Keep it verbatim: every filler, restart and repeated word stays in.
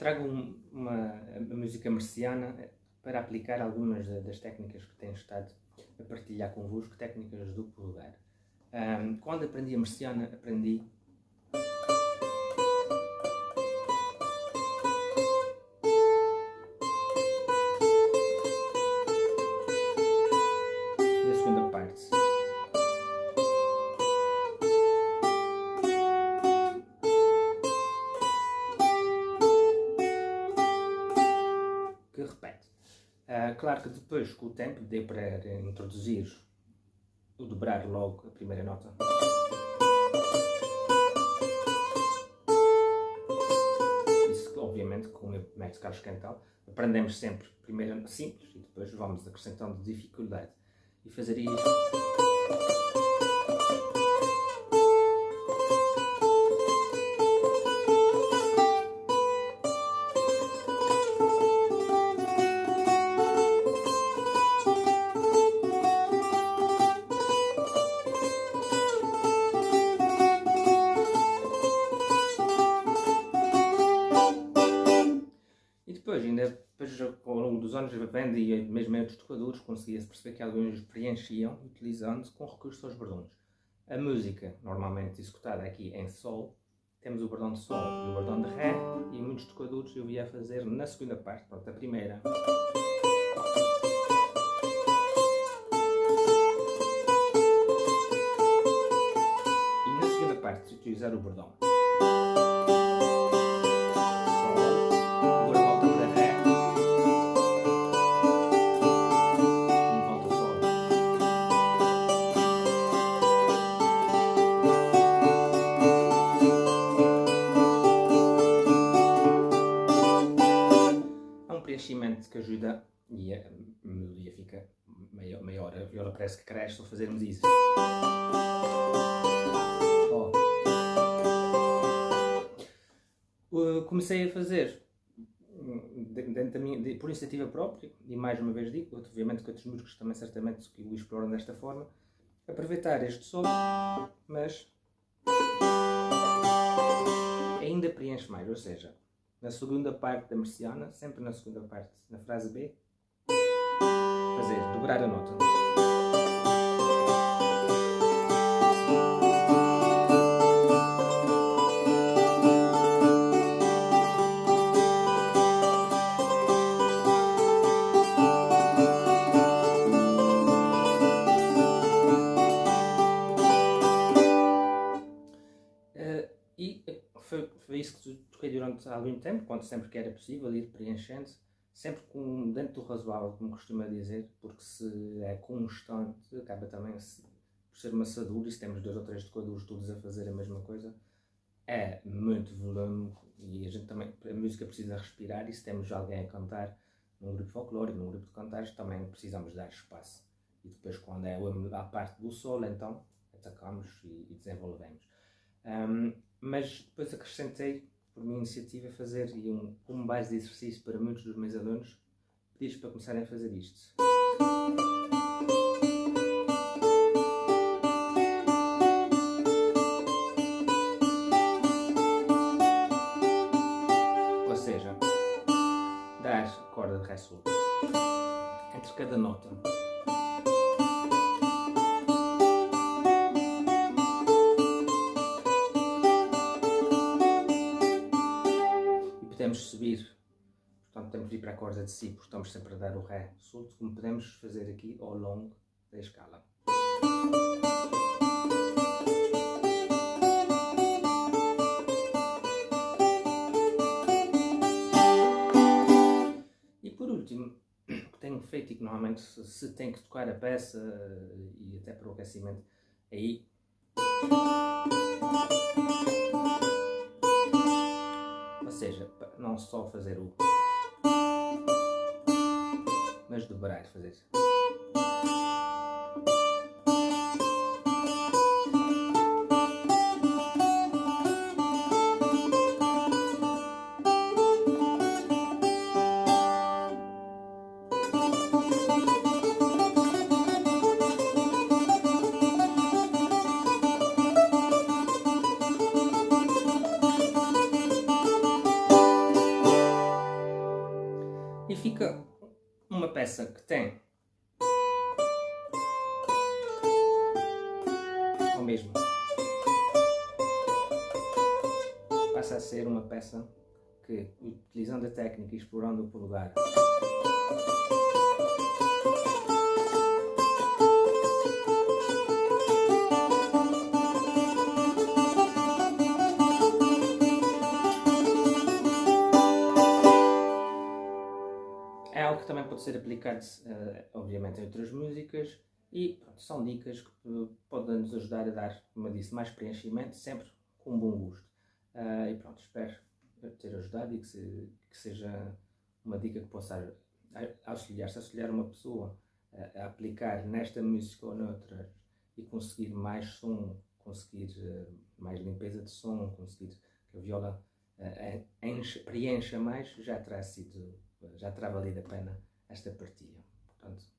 trago uma, uma música merceana para aplicar algumas das técnicas que tenho estado a partilhar convosco, técnicas do polegar. Um, quando aprendi a merceana, aprendi na segunda parte. Que repete. Uh, claro que depois, com o tempo, deu para introduzir o dobrar logo a primeira nota. Isso, obviamente, com o meu mestre Carlos Cantal, aprendemos sempre primeiro simples e depois vamos acrescentando dificuldade. E fazer isto. E mesmo entre os tocadores conseguia-se perceber que alguns preenchiam utilizando com recurso aos bordões. A música normalmente executada aqui em sol, temos o bordão de sol e o bordão de ré, e muitos tocadores eu ia fazer na segunda parte, pronto, a primeira. E na segunda parte utilizar o bordão. Que ajuda e a melodia fica maior, maior. A viola parece que cresce se fazermos isso. Oh. Comecei a fazer dentro da minha, de, por iniciativa própria, e mais uma vez digo, obviamente que outros músicos também certamente o exploram desta forma, aproveitar este solo, mas ainda preenche mais, ou seja, na segunda parte da merceana, sempre na segunda parte, na frase B, fazer dobrar a nota. Uh, e foi, foi isso que tu toquei durante algum tempo, quando sempre que era possível, ir preenchendo, sempre com, dentro do razoável, como costuma dizer, porque se é constante, acaba também se, por ser maçadura, e se temos dois ou três tocadores todos a fazer a mesma coisa, é muito volume, e a gente também, a música precisa respirar, e se temos alguém a cantar num grupo folclórico, num grupo de cantares, também precisamos dar espaço. E depois, quando é a parte do solo, então, atacamos e, e desenvolvemos. Um, mas depois acrescentei, por minha iniciativa, a fazer e um, como base de exercício para muitos dos meus alunos, pedi-lhes para começarem a fazer isto. Ou seja, dar a corda de ré sul entre cada nota. Podemos subir, portanto temos de ir para a corda de si, porque estamos sempre a dar o ré solto, como podemos fazer aqui ao longo da escala. E por último, o que tenho feito e que normalmente se tem que tocar a peça e até para o aquecimento, aí ou seja, não só fazer o, mas dobrar, fazer. e fica uma peça que tem ou mesmo passa a ser uma peça que, utilizando a técnica e explorando o polegar, também pode ser aplicado, obviamente, em outras músicas, e pronto, são dicas que podem nos ajudar a dar, como eu disse, mais preenchimento, sempre com bom gosto. Uh, e pronto, espero ter ajudado e que, se, que seja uma dica que possa auxiliar, se auxiliar uma pessoa a, a aplicar nesta música ou noutra e conseguir mais som, conseguir mais limpeza de som, conseguir que a viola enche, preencha mais, já terá sido... já terá valido a pena esta partilha. Portanto,